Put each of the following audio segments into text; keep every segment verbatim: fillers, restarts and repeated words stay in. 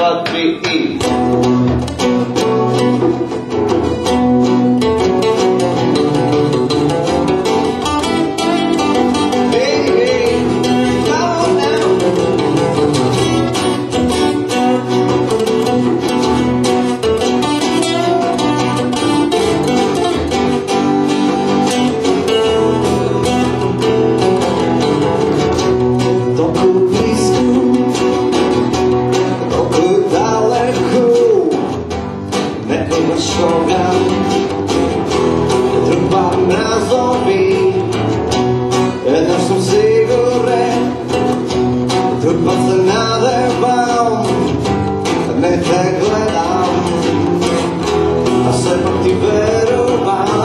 what we eat. Trvá na zombie, and I'm some cigarette. Trvá se na debal, nechte hledám. A se pak ti věroval.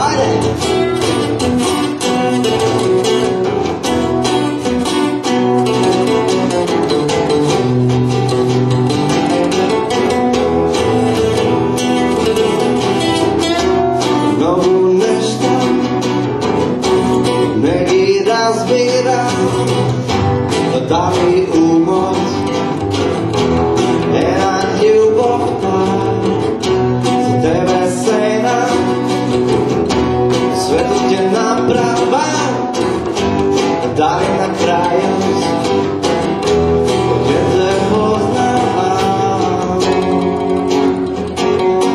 Dá mi úmoc, já ti upochtám, z tebe sejna, světu tě napravá, daj na krajost, kde tě poznávám,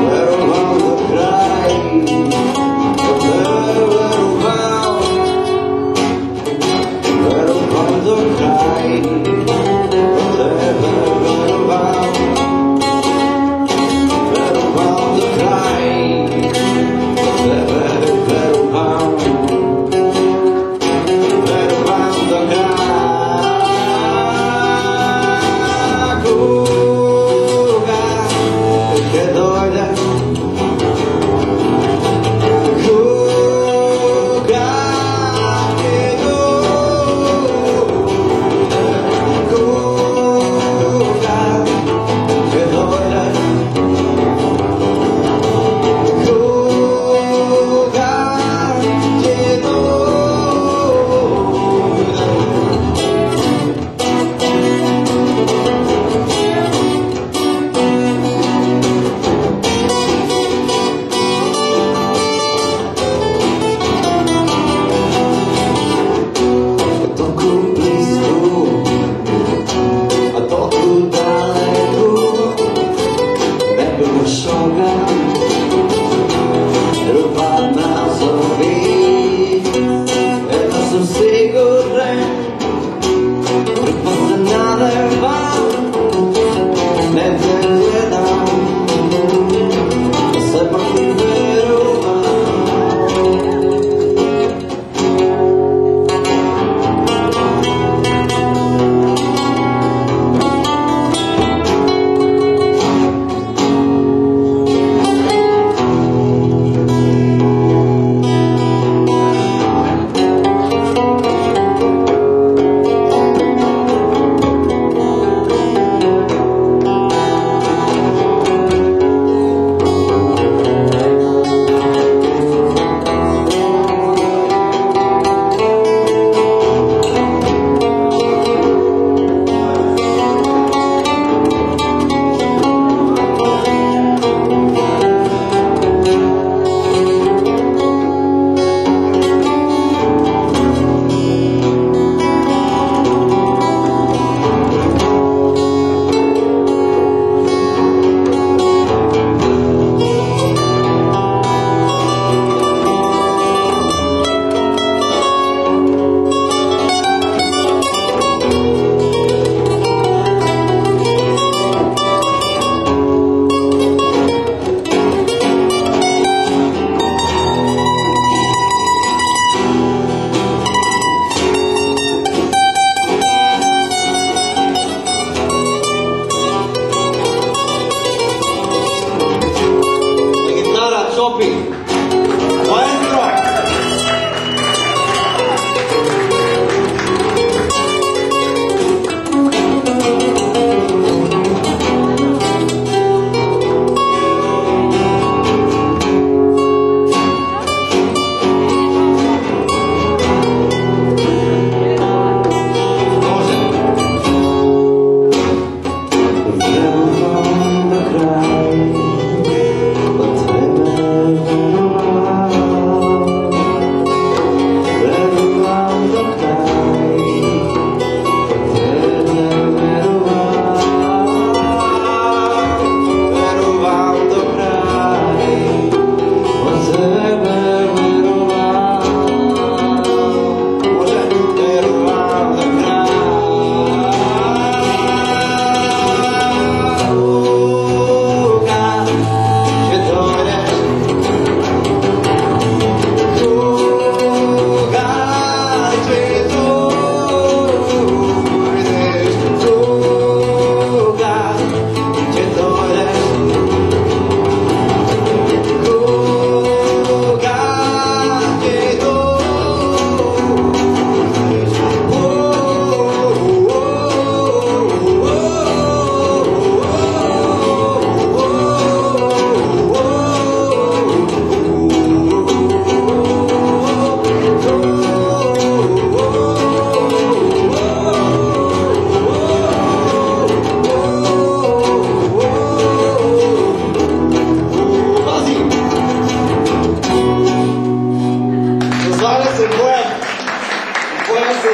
veroval do krají, veroval, veroval do krají. Oh,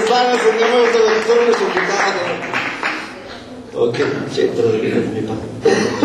pana se nemůžete rozhodnout, že dáte. To je centrum.